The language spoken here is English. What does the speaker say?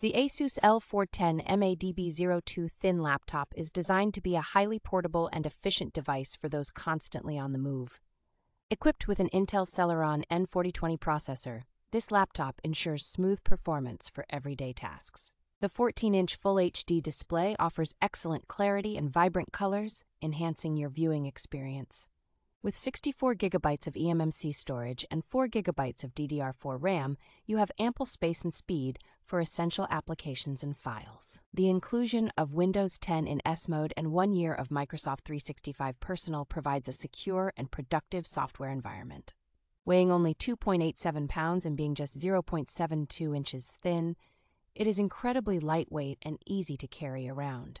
The ASUS L410 MA-DB02 thin laptop is designed to be a highly portable and efficient device for those constantly on the move. Equipped with an Intel Celeron N4020 processor, this laptop ensures smooth performance for everyday tasks. The 14-inch Full HD display offers excellent clarity and vibrant colors, enhancing your viewing experience. With 64 gigabytes of eMMC storage and 4 gigabytes of DDR4 RAM, you have ample space and speed for essential applications and files. The inclusion of Windows 10 in S mode and 1 year of Microsoft 365 Personal provides a secure and productive software environment. Weighing only 2.87 pounds and being just 0.72 inches thin, it is incredibly lightweight and easy to carry around.